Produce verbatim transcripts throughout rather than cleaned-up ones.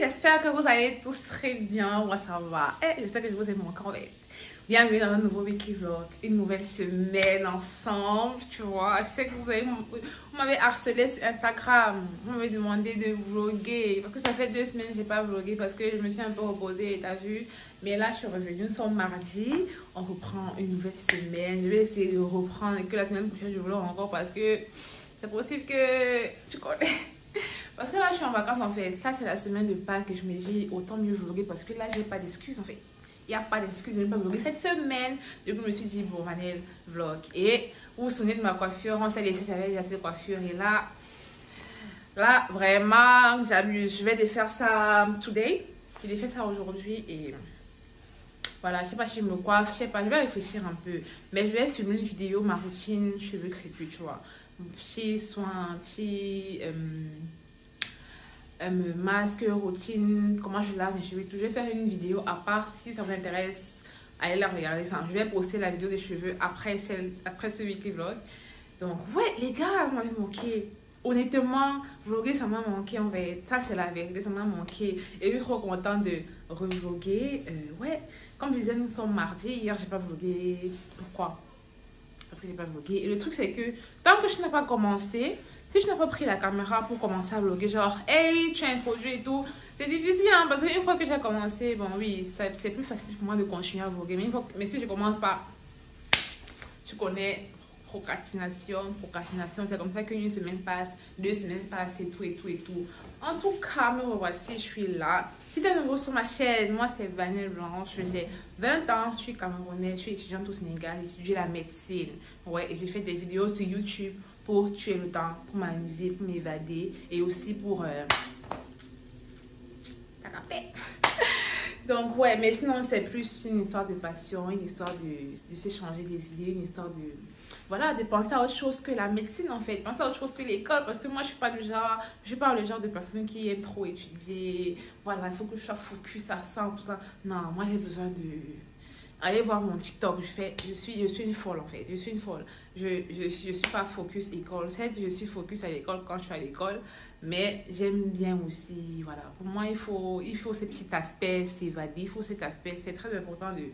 j'espère que vous allez tous très bien. Moi ça va. Et j'espère que je vous aime encore. Bienvenue dans un nouveau weekly vlog. Une nouvelle semaine ensemble, tu vois. Je sais que vous avez, vous m'avez harcelé sur Instagram. Vous m'avez demandé de vlogger. Parce que ça fait deux semaines que je n'ai pas vlogué parce que je me suis un peu reposée, t'as vu. Mais là, je suis revenue. Nous sommes mardi. On reprend une nouvelle semaine. Je vais essayer de reprendre que la semaine prochaine, je vlog encore parce que c'est possible que tu connais. Parce que là, je suis en vacances en fait. Ça, c'est la semaine de Pâques et je me dis autant mieux vlogger parce que là, j'ai pas d'excuses en fait. Il n'y a pas d'excuse, je n'ai pas vlogué cette semaine. Du coup, je me suis dit, bon, Vanelle, vlog. Et vous vous souvenez de ma coiffure, on s'est laissé avec cette coiffure. Et là, là, vraiment, j'amuse. Je vais défaire ça today. Je vais défaire ça aujourd'hui. Et voilà, je ne sais pas si je me coiffe, je ne sais pas, je vais réfléchir un peu. Mais je vais filmer une vidéo, ma routine, cheveux crépus, tu vois. Un petit soin, un petit... Euh... Euh, masque, routine, comment je lave mes cheveux, tout. Je vais faire une vidéo à part si ça vous intéresse, allez la regarder. Ça. Je vais poster la vidéo des cheveux après, celle, après ce weekly vlog. Donc, ouais, les gars, vous m'avez manqué. Honnêtement, vloguer, ça m'a manqué en fait. Ça, c'est la vérité, ça m'a manqué. Et je suis trop contente de revloguer. Euh, ouais, comme je disais, nous sommes mardi. Hier, j'ai pas vlogué. Pourquoi? Parce que j'ai pas vlogué. Et le truc, c'est que tant que je n'ai pas commencé, si je n'ai pas pris la caméra pour commencer à vlogger, genre, hey, tu as introduit et tout, c'est difficile, hein, parce qu'une fois que j'ai commencé, bon, oui, c'est plus facile pour moi de continuer à vlogger. Mais, mais si je commence par, tu connais, procrastination, procrastination, c'est comme ça qu'une semaine passe, deux semaines passent et tout, et tout, et tout. En tout cas, me revoici, je suis là. Si tu es nouveau sur ma chaîne, moi, c'est Vanelle Blanche, j'ai vingt ans, je suis camerounaise, je suis étudiante au Sénégal, j'étudie la médecine. Ouais, et je fais des vidéos sur YouTube. Pour tuer le temps, pour m'amuser, pour m'évader et aussi pour euh... donc ouais, mais sinon c'est plus une histoire de passion, une histoire de, de s'échanger des idées, une histoire de voilà, de penser à autre chose que la médecine en fait, penser à autre chose que l'école, parce que moi je suis pas le genre, je suis pas le genre de personne qui aime trop étudier, voilà, il faut que je sois focus à ça, tout ça, non, moi j'ai besoin de... Allez voir mon TikTok, je fais, je suis, je suis une folle en fait, je suis une folle. Je ne je, je suis pas focus école, certes je suis focus à l'école quand je suis à l'école, mais j'aime bien aussi, voilà. Pour moi, il faut, il faut ce petit aspect, s'évader, il faut cet aspect, c'est très important de...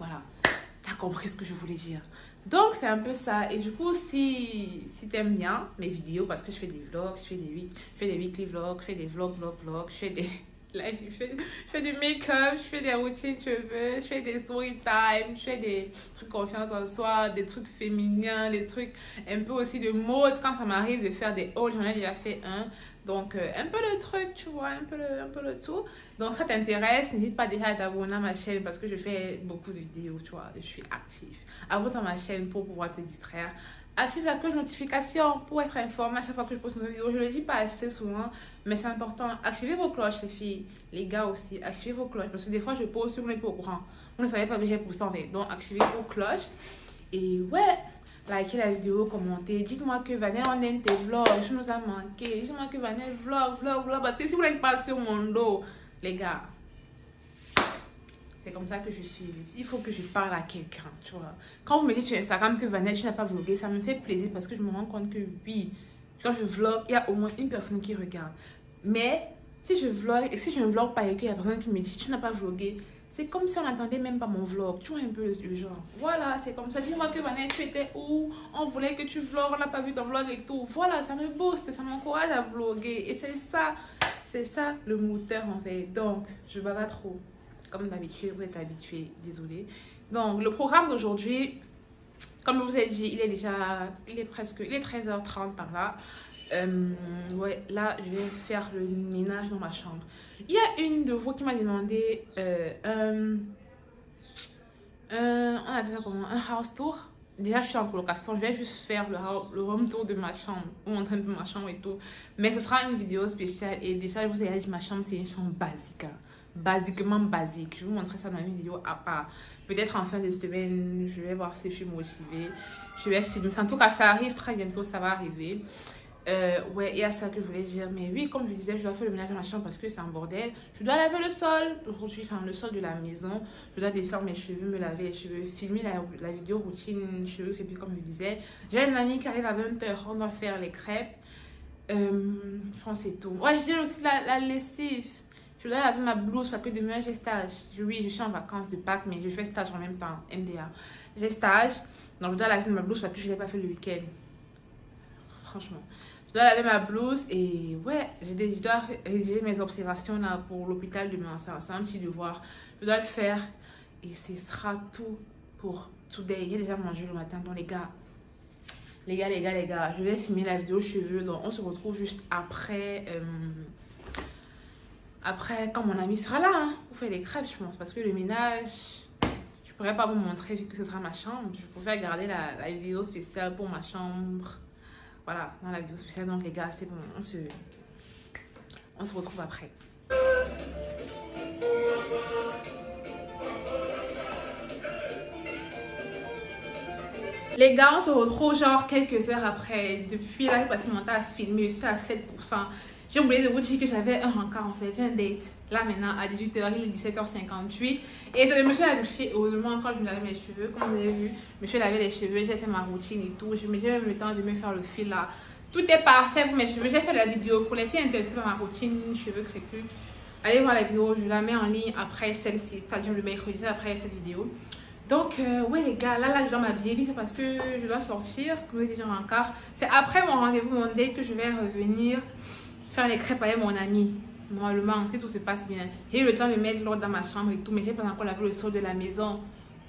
Voilà, t'as compris ce que je voulais dire. Donc, c'est un peu ça. Et du coup, si, si t'aimes bien mes vidéos, parce que je fais des vlogs, je fais des, je fais des weekly vlogs, je fais des vlogs, vlogs, vlogs, je fais des... Là, je, fais, je fais du make-up, je fais des routines cheveux, je fais des story time, je fais des trucs confiance en soi, des trucs féminins, des trucs un peu aussi de mode. Quand ça m'arrive de faire des hauls, j'en ai déjà fait un. Donc, euh, un peu le truc, tu vois, un peu le, un peu le tout. Donc, ça t'intéresse, n'hésite pas déjà à t'abonner à ma chaîne parce que je fais beaucoup de vidéos, tu vois, je suis active. Abonne-toi à ma chaîne pour pouvoir te distraire. Active la cloche de notification pour être informé à chaque fois que je poste une vidéo. Je le dis pas assez souvent, mais c'est important. Activez vos cloches, les filles. Les gars aussi, activez vos cloches. Parce que des fois, je poste, vous n'êtes pas au courant. Vous ne savez pas que j'ai posté en fait. Donc, activez vos cloches. Et ouais, likez la vidéo, commentez. Dites-moi que Vanelle, on aime tes vlogs. Je nous ai manqué. Dites-moi que Vanelle, vlog, vlog, vlog. Parce que si vous n'êtes pas sur mon dos, les gars, c'est comme ça que je suis. Il faut que je parle à quelqu'un, tu vois. Quand vous me dites sur Instagram que Vanelle, tu n'as pas vlogué, ça me fait plaisir parce que je me rends compte que oui, quand je vlog, il y a au moins une personne qui regarde. Mais si je vlog et si je ne vlog pas et qu'il y a personne qui me dit tu n'as pas vlogué, c'est comme si on n'attendait même pas mon vlog. Tu vois un peu le genre. Voilà, c'est comme ça. Dis-moi que Vanelle, tu étais où? On voulait que tu vlogs, on n'a pas vu ton vlog et tout. Voilà, ça me booste, ça m'encourage à vloguer. Et c'est ça, c'est ça le moteur en fait. Donc, je bavais trop. Comme d'habitude, vous êtes habitués, désolé. Donc, le programme d'aujourd'hui, comme je vous ai dit, il est déjà, il est presque, il est treize heures trente par là. Euh, ouais, là, je vais faire le ménage dans ma chambre. Il y a une de vous qui m'a demandé euh, un, un, on appelle ça comment, un house tour. Déjà, je suis en colocation, je vais juste faire le, le home tour de ma chambre, ou en train de ma chambre et tout. Mais ce sera une vidéo spéciale et déjà, je vous ai dit, ma chambre, c'est une chambre basique. Hein. Basiquement basique, je vais vous montrer ça dans une vidéo à part. Peut-être en fin de semaine, je vais voir si je suis motivée. Je vais filmer. En tout cas, ça arrive très bientôt, ça va arriver. Euh, ouais, et à ça que je voulais dire. Mais oui, comme je disais, je dois faire le ménage dans ma chambre parce que c'est un bordel. Je dois laver le sol aujourd'hui, enfin le sol de la maison. Je dois défaire mes cheveux, me laver les cheveux, filmer la, la vidéo routine cheveux crépus, comme je disais. J'ai une amie qui arrive à vingt heures, on doit faire les crêpes. Euh, je pense que c'est tout. Ouais, je dirais aussi la, la lessive. Je voudrais laver ma blouse parce que demain j'ai stage. Oui, je suis en vacances de Pâques, mais je fais stage en même temps, M D A. J'ai stage, donc je dois laver ma blouse parce que je ne l'ai pas fait le week-end. Franchement. Je dois laver ma blouse et ouais, je dois rédiger mes observations là pour l'hôpital demain. C'est un petit devoir. Je dois le faire et ce sera tout pour today. J'ai déjà mangé le matin, donc les gars, les gars, les gars, les gars, je vais filmer la vidéo cheveux. Donc on se retrouve juste après, euh, après quand mon ami sera là hein, pour faire les crêpes, je pense. Parce que le ménage, je pourrais pas vous montrer vu que ce sera ma chambre. Je pouvais garder la, la vidéo spéciale pour ma chambre. Voilà, dans la vidéo spéciale. Donc les gars, c'est bon, on se, on se retrouve après. Les gars, on se retrouve genre quelques heures après. Depuis là, j'ai passé mon temps à filmer, je suis à sept pour cent. J'ai oublié de vous dire que j'avais un rencard en fait. J'ai un date là maintenant à dix-huit heures, il est dix-sept heures cinquante-huit. Et je me suis allongée, heureusement, quand je me lavais mes cheveux, comme vous avez vu, je me suis lavé les cheveux, j'ai fait ma routine et tout. J'ai même le temps de me faire le fil là. Tout est parfait pour mes cheveux. J'ai fait la vidéo pour les filles intéressées par ma routine cheveux crépus. Allez voir la vidéo, je la mets en ligne après celle-ci, c'est-à-dire le mercredi après cette vidéo. Donc, euh, ouais les gars, là, là, je dois m'habiller vite parce que je dois sortir, comme vous avez dit, en quart. C'est après mon rendez-vous, mon date, que je vais revenir faire les crêpes avec mon ami. Normalement, tout se passe bien. J'ai eu le temps de mettre l'ordre dans ma chambre et tout, mais j'ai pas encore lavé le sol de la maison.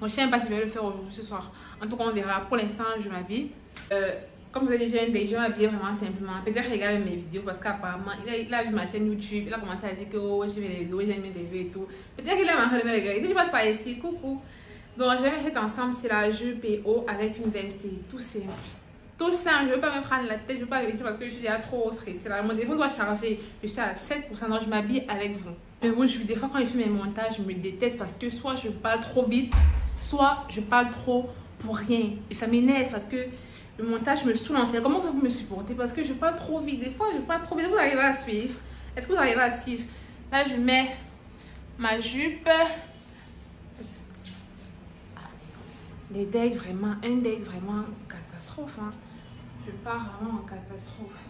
Donc, je sais même pas si je vais le faire aujourd'hui, ce soir. En tout cas, on verra. Pour l'instant, je m'habille. Euh, comme vous avez dit, j'ai un date, je vais m'habiller vraiment simplement. Peut-être regarder mes vidéos parce qu'apparemment, il a, il a vu ma chaîne YouTube, il a commencé à dire que oh, je vais les vidéos, j'aime mes vidéos et tout. Peut-être qu'il a envie de me regarder. Si je passe par ici, coucou. Bon, je vais mettre cet ensemble, c'est la jupe et haut avec une veste et tout simple. Tout simple, je ne veux pas me prendre la tête, je ne veux pas vérifier parce que je suis déjà trop stressée. Mon téléphone doit charger, je suis à sept pour cent, donc je m'habille avec vous. Mais bon, je, des fois quand je fais mes montages, je me déteste parce que soit je parle trop vite, soit je parle trop pour rien. Et ça m'énerve parce que le montage me saoule en fait. Comment vous me supporter parce que je parle trop vite. Des fois, je parle trop vite. Vous arrivez à suivre? Est-ce que vous arrivez à suivre? Là, je mets ma jupe. Les dates vraiment, un date vraiment catastrophe. Hein. Je pars vraiment en catastrophe.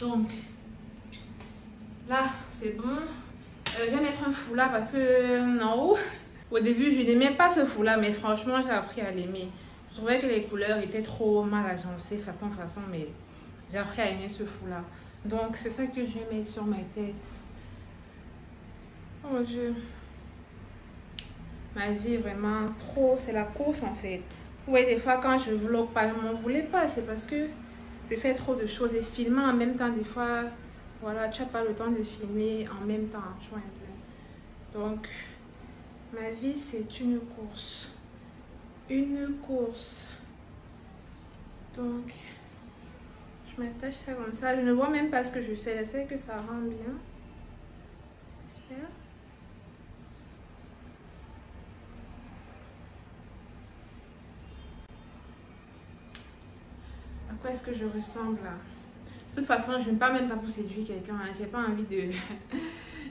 Donc, là, c'est bon. Euh, je vais mettre un foulard parce que, en haut, au début, je n'aimais pas ce foulard, mais franchement, j'ai appris à l'aimer. Je trouvais que les couleurs étaient trop mal agencées, façon, façon, mais j'ai appris à aimer ce foulard. Donc, c'est ça que je vais mettre sur ma tête. Oh mon Dieu. Ma vie vraiment trop, c'est la course en fait. Vous voyez des fois quand je vlog pas, ne m'en voulez pas, c'est parce que je fais trop de choses et filmer en même temps des fois, voilà, tu n'as pas le temps de filmer en même temps, tu vois un peu. Donc, ma vie c'est une course. Une course. Donc, je m'attache ça comme ça, je ne vois même pas ce que je fais, j'espère que ça rend bien. J'espère. Est-ce que je ressemble là? De toute façon, je ne parle même pas pour séduire quelqu'un. Hein. J'ai pas envie de.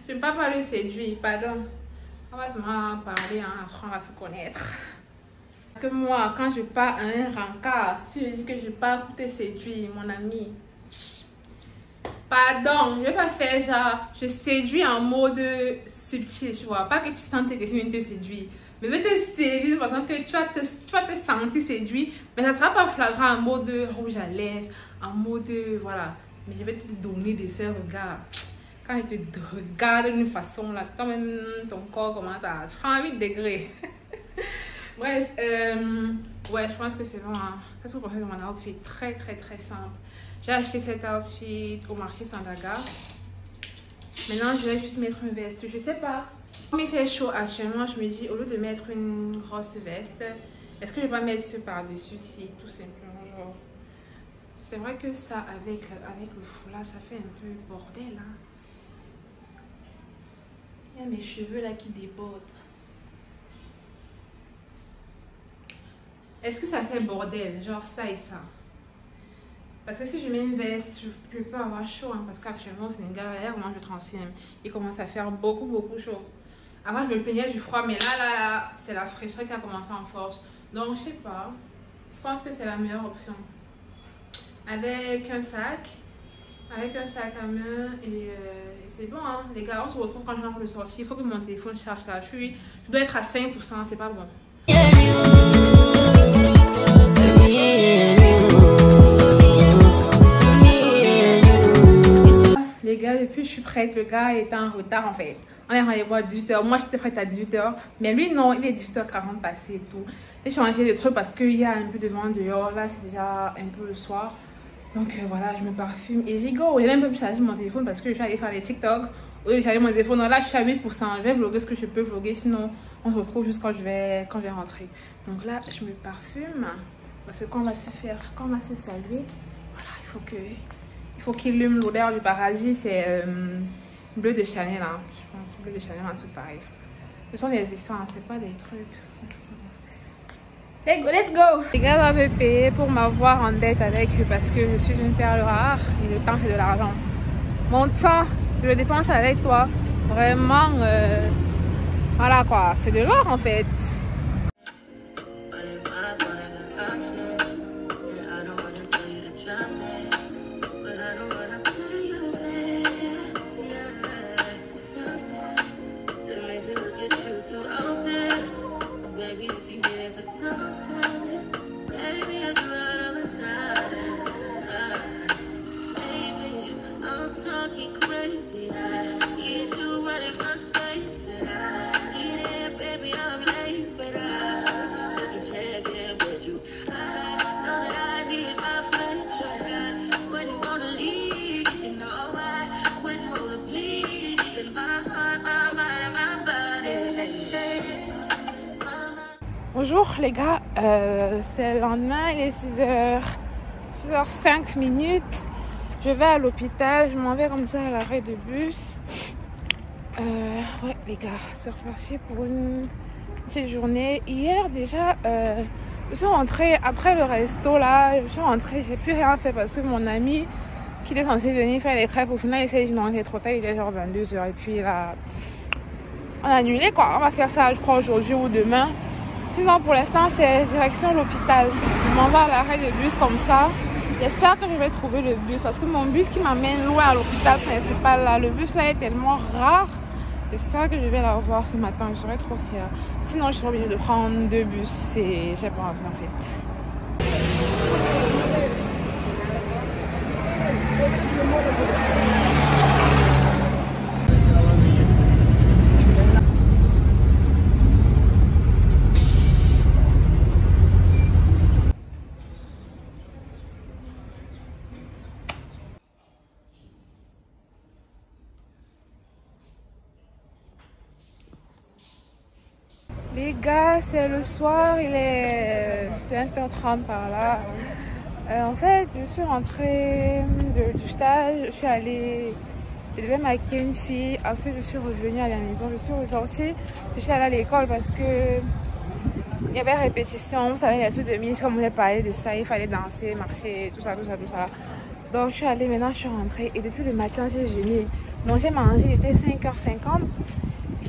Je ne parle pas le séduire, pardon. On va seulement parler, hein, apprendre à se connaître. Parce que moi, quand je pars à un rencard, si je dis que je pars pour te séduire, mon ami. Pardon, je ne vais pas faire genre. Je séduis en mode subtil, tu vois. Pas que tu sentes que tu viens te séduire. Mais je vais te séduire de façon que tu vas te, tu vas te sentir séduit, mais ça ne sera pas flagrant en mode rouge à lèvres, en mode voilà. Mais je vais te donner de ce regard. Quand il te regarde d'une façon là, quand même ton corps commence à trente-huit degrés. Bref, euh, ouais, je pense que c'est bon. Hein. Qu'est-ce que vous pensez de mon outfit? Très, très, très simple. J'ai acheté cet outfit au marché Sandaga. Maintenant, je vais juste mettre une veste. Je sais pas. Comme il fait chaud actuellement, je me dis, au lieu de mettre une grosse veste, est-ce que je vais pas mettre ce par-dessus si tout simplement, genre... C'est vrai que ça, avec, avec le foulard, ça fait un peu bordel, hein. Il y a mes cheveux, là, qui débordent. Est-ce que ça fait bordel, genre ça et ça? Parce que si je mets une veste, je peux pas avoir chaud, hein, parce qu'actuellement, au Sénégal, moi, je transpire. Il commence à faire beaucoup, beaucoup chaud. Avant, je me plaignais du froid, mais là, là, là c'est la fraîcheur qui a commencé en force. Donc, je sais pas. Je pense que c'est la meilleure option. Avec un sac, avec un sac à main et, euh, et c'est bon hein. Les gars, on se retrouve quand je rentre le sortir. Il faut que mon téléphone charge là. Je, suis, je dois être à cinq pour cent, c'est pas bon. Les gars, depuis je suis prête, le gars est en retard en fait. On est rendez-vous à dix-huit heures. Moi j'étais prête à dix-huit heures. Mais lui non, il est dix-huit heures quarante passé et tout. J'ai changé de truc parce qu'il y a un peu de vent dehors. Là c'est déjà un peu le soir. Donc euh, voilà, je me parfume et j'y go. J'ai un peu chargé mon téléphone parce que je suis allée faire les TikTok. Au lieu de charger mon téléphone, non, là je suis à huit pour cent. Je vais vlogger ce que je peux vlogger. Sinon on se retrouve juste quand je vais, quand je vais rentrer. Donc là je me parfume. Parce qu'on va se faire, qu'on va se saluer. Voilà, il faut que... Faut qu'il lume l'odeur du paradis, c'est euh, Bleu de Chanel, hein. Je pense Bleu de Chanel, un truc pareil. Ce sont des essences, c'est pas des trucs. Let's go, let's go. Les gars doivent payer pour m'avoir en dette avec eux parce que je suis une perle rare et le temps c'est de l'argent. Mon temps, je le dépense avec toi. Vraiment, euh, voilà quoi, c'est de l'or en fait. Bonjour les gars, euh, c'est le lendemain, il est six heures cinq minutes. Je vais à l'hôpital, je m'en vais comme ça à l'arrêt de bus. Euh, ouais les gars, c'est reparti pour une petite journée. Hier déjà, euh, je suis rentrée après le resto là, je suis rentrée, j'ai plus rien fait parce que mon ami qui était censé venir faire les crêpes, au final il s'est dit non, il est trop tard, il est genre vingt-deux heures et puis là, on a annulé quoi. On va faire ça je crois aujourd'hui ou demain. Sinon pour l'instant c'est direction l'hôpital. Je m'en vais à l'arrêt de bus comme ça. J'espère que je vais trouver le bus parce que mon bus qui m'amène loin à l'hôpital principal là, le bus là est tellement rare. J'espère que je vais l'avoir ce matin, je serai trop fière. Sinon je serai obligée de prendre deux bus et j'ai pas envie en fait. Les gars, c'est le soir, il est vingt heures trente par là. Euh, en fait, je suis rentrée de, du stage, je suis allée, je devais maquiller une fille, ensuite je suis revenue à la maison, je suis ressortie, je suis allée à l'école parce que il y avait répétition, vous savez, il y a tout de mise, comme on avait parlé de ça, il fallait danser, marcher, tout ça, tout ça, tout ça. Donc je suis allée, maintenant je suis rentrée et depuis le matin j'ai jeûné. Donc j'ai mangé, il était cinq heures cinquante.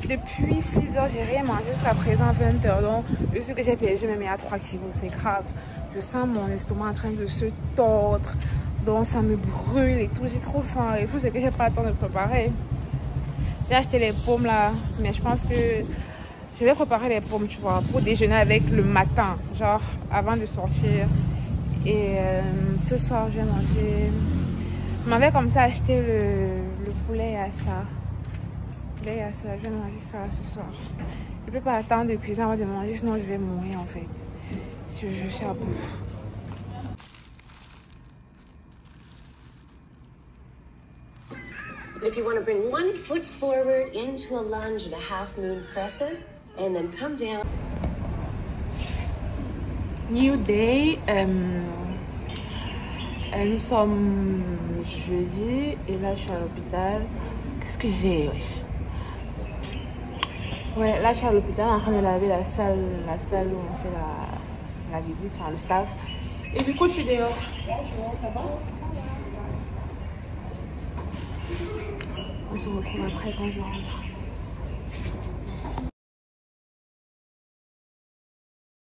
Depuis six heures, j'ai rien mangé jusqu'à présent, vingt heures. Donc, le sucre que j'ai payé, je me mets à trois kilos. C'est grave. Je sens mon estomac en train de se tordre. Donc, ça me brûle et tout. J'ai trop faim. Et tout, c'est que j'ai pas le temps de préparer. J'ai acheté les pommes là. Mais je pense que je vais préparer les pommes, tu vois, pour déjeuner avec le matin. Genre, avant de sortir. Et euh, ce soir, je vais manger. Je m'avais comme ça acheté le, le poulet à ça. Je vais manger ça ce soir. Je peux pas attendre depuis ça avant de manger, sinon je vais mourir en fait. Je, je suis à bout. If you want to bring one foot forward into a lunge, a half moon crescent, and then come down. New day. Um, nous sommes jeudi et là je suis à l'hôpital. Qu'est-ce que j'ai? Ouais, là je suis à l'hôpital en train de laver la salle, la salle où on fait la, la visite, enfin le staff. Et du coup je suis dehors. Ça va ? On se retrouve après quand je rentre.